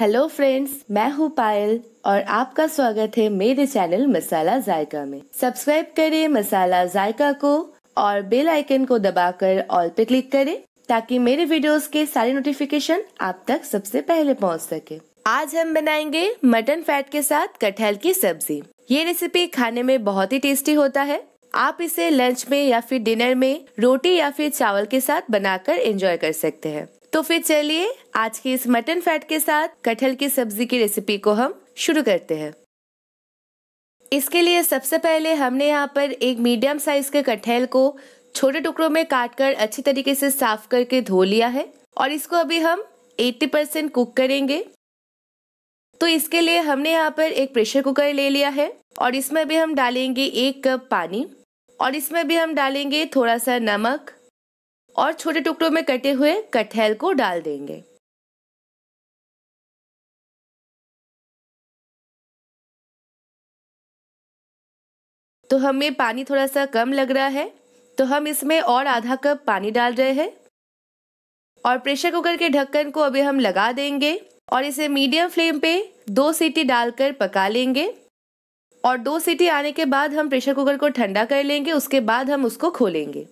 Hello friends, मैं हूँ पायल और आपका स्वागत है मेरे चैनल मसाला जायका में। सब्सक्राइब करें मसाला जायका को और बेल आइकन को दबाकर ऑल पे क्लिक करें ताकि मेरे वीडियोस के सारे नोटिफिकेशन आप तक सबसे पहले पहुँच सके। आज हम बनाएंगे मटन फैट के साथ कटहल की सब्जी। ये रेसिपी खाने में बहुत ही टेस्टी होता है। आप इसे लंच में या फिर डिनर में रोटी या फिर चावल के साथ बनाकर एंजॉय कर सकते हैं। तो फिर चलिए आज की इस मटन फैट के साथ कटहल की सब्जी की रेसिपी को हम शुरू करते हैं। इसके लिए सबसे पहले हमने यहाँ पर एक मीडियम साइज के कटहल को छोटे टुकड़ों में काटकर अच्छी तरीके से साफ करके धो लिया है और इसको अभी हम 80% कुक करेंगे। तो इसके लिए हमने यहाँ पर एक प्रेशर कुकर ले लिया है और इसमें भी हम डालेंगे 1 कप पानी और इसमें भी हम डालेंगे थोड़ा सा नमक और छोटे टुकड़ों में कटे हुए कटहल को डाल देंगे। तो हमें पानी थोड़ा सा कम लग रहा है तो हम इसमें और आधा कप पानी डाल रहे हैं और प्रेशर कुकर के ढक्कन को अभी हम लगा देंगे और इसे मीडियम फ्लेम पे 2 सीटी डालकर पका लेंगे और 2 सीटी आने के बाद हम प्रेशर कुकर को ठंडा कर लेंगे। उसके बाद हम उसको खोलेंगे।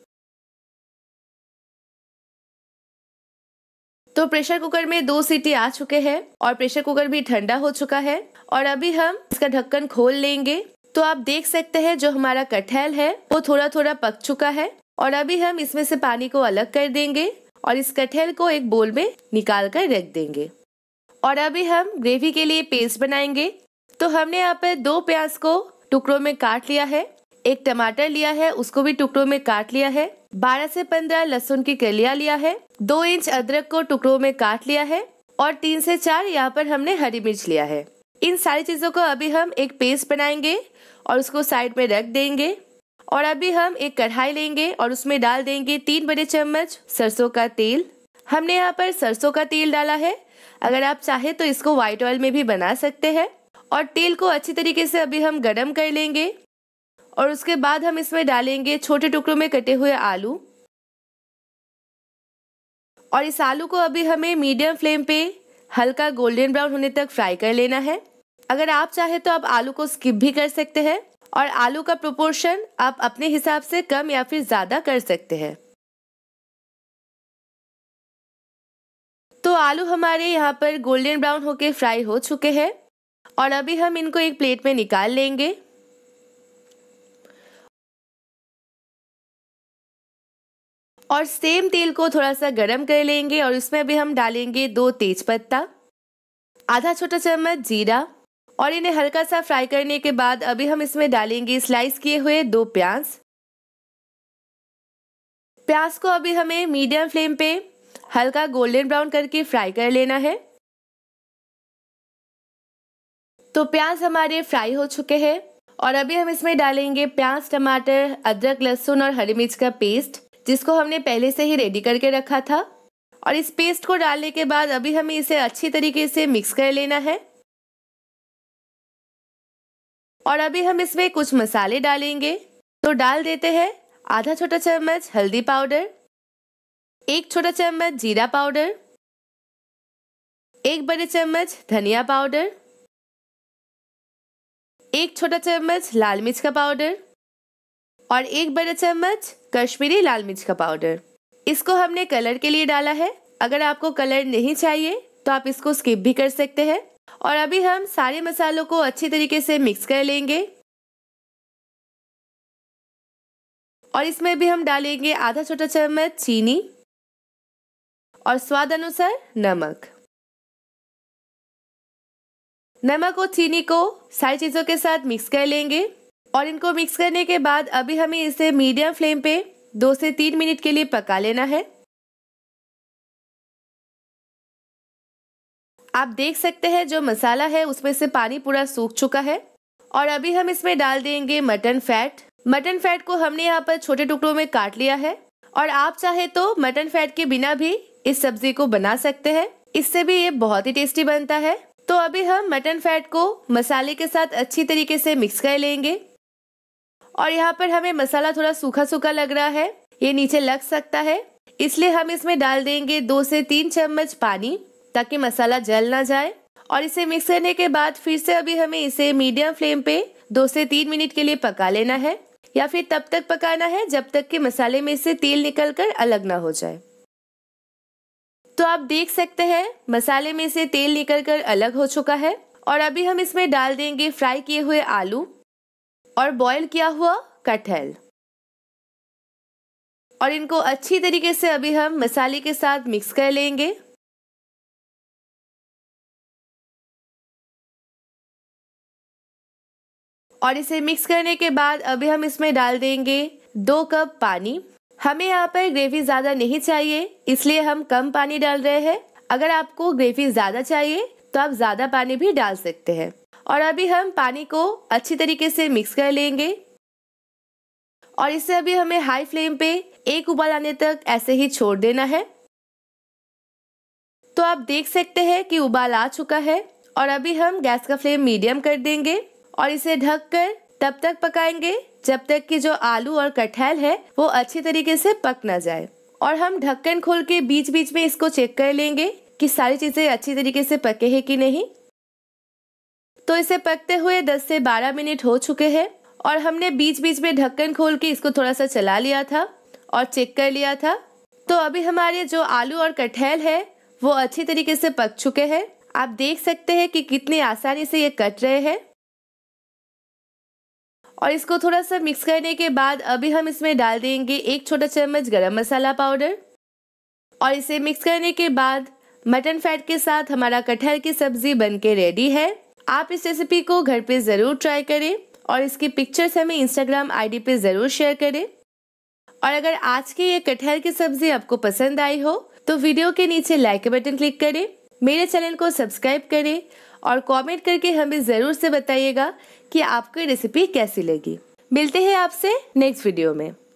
तो प्रेशर कुकर में 2 सीटी आ चुके हैं और प्रेशर कुकर भी ठंडा हो चुका है और अभी हम इसका ढक्कन खोल लेंगे। तो आप देख सकते हैं जो हमारा कटहल है वो थोड़ा थोड़ा पक चुका है और अभी हम इसमें से पानी को अलग कर देंगे और इस कटहल को एक बोल में निकाल कर रख देंगे। और अभी हम ग्रेवी के लिए पेस्ट बनाएंगे। तो हमने यहाँ पर 2 प्याज को टुकड़ों में काट लिया है, 1 टमाटर लिया है उसको भी टुकड़ों में काट लिया है, 12 से 15 लहसुन की कलियां लिया है, 2 इंच अदरक को टुकड़ों में काट लिया है और 3 से 4 यहाँ पर हमने हरी मिर्च लिया है। इन सारी चीज़ों को अभी हम एक पेस्ट बनाएंगे और उसको साइड में रख देंगे। और अभी हम एक कढ़ाई लेंगे और उसमें डाल देंगे 3 बड़े चम्मच सरसों का तेल। हमने यहाँ पर सरसों का तेल डाला है। अगर आप चाहे तो इसको व्हाइट ऑयल में भी बना सकते हैं। और तेल को अच्छी तरीके से अभी हम गर्म कर लेंगे और उसके बाद हम इसमें डालेंगे छोटे टुकड़ों में कटे हुए आलू और इस आलू को अभी हमें मीडियम फ्लेम पे हल्का गोल्डन ब्राउन होने तक फ्राई कर लेना है। अगर आप चाहे तो आप आलू को स्किप भी कर सकते हैं और आलू का प्रोपोर्शन आप अपने हिसाब से कम या फिर ज़्यादा कर सकते हैं। तो आलू हमारे यहाँ पर गोल्डन ब्राउन होके फ्राई हो चुके हैं और अभी हम इनको एक प्लेट में निकाल लेंगे। और सेम तेल को थोड़ा सा गरम कर लेंगे और इसमें भी हम डालेंगे 2 तेजपत्ता, आधा छोटा चम्मच जीरा और इन्हें हल्का सा फ्राई करने के बाद अभी हम इसमें डालेंगे स्लाइस किए हुए 2 प्याज। प्याज को अभी हमें मीडियम फ्लेम पे हल्का गोल्डन ब्राउन करके फ्राई कर लेना है। तो प्याज हमारे फ्राई हो चुके हैं और अभी हम इसमें डालेंगे प्याज, टमाटर, अदरक, लहसुन और हरी मिर्च का पेस्ट जिसको हमने पहले से ही रेडी करके रखा था। और इस पेस्ट को डालने के बाद अभी हमें इसे अच्छी तरीके से मिक्स कर लेना है। और अभी हम इसमें कुछ मसाले डालेंगे। तो डाल देते हैं आधा छोटा चम्मच हल्दी पाउडर, 1 छोटा चम्मच जीरा पाउडर, 1 बड़े चम्मच धनिया पाउडर, 1 छोटा चम्मच लाल मिर्च का पाउडर और 1 बड़ा चम्मच कश्मीरी लाल मिर्च का पाउडर। इसको हमने कलर के लिए डाला है। अगर आपको कलर नहीं चाहिए तो आप इसको स्किप भी कर सकते हैं। और अभी हम सारे मसालों को अच्छी तरीके से मिक्स कर लेंगे और इसमें भी हम डालेंगे आधा छोटा चम्मच चीनी और स्वाद अनुसार नमक। नमक और चीनी को सारी चीज़ों के साथ मिक्स कर लेंगे और इनको मिक्स करने के बाद अभी हमें इसे मीडियम फ्लेम पे 2 से 3 मिनट के लिए पका लेना है। आप देख सकते हैं जो मसाला है उसमें से पानी पूरा सूख चुका है। और अभी हम इसमें डाल देंगे मटन फैट। मटन फैट को हमने यहाँ पर छोटे टुकड़ों में काट लिया है और आप चाहे तो मटन फैट के बिना भी इस सब्जी को बना सकते हैं। इससे भी ये बहुत ही टेस्टी बनता है। तो अभी हम मटन फैट को मसाले के साथ अच्छी तरीके से मिक्स कर लेंगे। और यहाँ पर हमें मसाला थोड़ा सूखा सूखा लग रहा है, ये नीचे लग सकता है, इसलिए हम इसमें डाल देंगे 2 से 3 चम्मच पानी ताकि मसाला जल ना जाए। और इसे मिक्स करने के बाद फिर से अभी हमें इसे मीडियम फ्लेम पे 2 से 3 मिनट के लिए पका लेना है या फिर तब तक पकाना है जब तक कि मसाले में से तेल निकलकर अलग ना हो जाए। तो आप देख सकते हैं मसाले में से तेल निकलकर अलग हो चुका है और अभी हम इसमें डाल देंगे फ्राई किए हुए आलू और बॉईल किया हुआ कटहल और इनको अच्छी तरीके से अभी हम मसाले के साथ मिक्स कर लेंगे। और इसे मिक्स करने के बाद अभी हम इसमें डाल देंगे 2 कप पानी। हमें यहाँ पर ग्रेवी ज़्यादा नहीं चाहिए इसलिए हम कम पानी डाल रहे हैं। अगर आपको ग्रेवी ज़्यादा चाहिए तो आप ज़्यादा पानी भी डाल सकते हैं। और अभी हम पानी को अच्छी तरीके से मिक्स कर लेंगे और इसे अभी हमें हाई फ्लेम पे 1 उबाल आने तक ऐसे ही छोड़ देना है। तो आप देख सकते हैं कि उबाल आ चुका है और अभी हम गैस का फ्लेम मीडियम कर देंगे और इसे ढककर तब तक पकाएंगे जब तक कि जो आलू और कटहल है वो अच्छी तरीके से पक ना जाए। और हम ढक्कन खोल के बीच बीच में इसको चेक कर लेंगे कि सारी चीज़ें अच्छी तरीके से पके हैं कि नहीं। तो इसे पकते हुए 10 से 12 मिनट हो चुके हैं और हमने बीच बीच में ढक्कन खोल के इसको थोड़ा सा चला लिया था और चेक कर लिया था। तो अभी हमारे जो आलू और कटहल है वो अच्छी तरीके से पक चुके हैं। आप देख सकते हैं कि कितनी आसानी से ये कट रहे हैं। और इसको थोड़ा सा मिक्स करने के बाद अभी हम इसमें डाल देंगे 1 छोटा चम्मच गरम मसाला पाउडर और इसे मिक्स करने के बाद मटन फैट के साथ हमारा कटहल की सब्जी बनके रेडी है। आप इस रेसिपी को घर पे ज़रूर ट्राई करें और इसकी पिक्चर्स हमें इंस्टाग्राम आईडी पे ज़रूर शेयर करें। और अगर आज की ये कटहल की सब्जी आपको पसंद आई हो तो वीडियो के नीचे लाइक के बटन क्लिक करें, मेरे चैनल को सब्सक्राइब करें और कमेंट करके हमें ज़रूर से बताइएगा कि आपको ये रेसिपी कैसी लगी। मिलते हैं आपसे नेक्स्ट वीडियो में।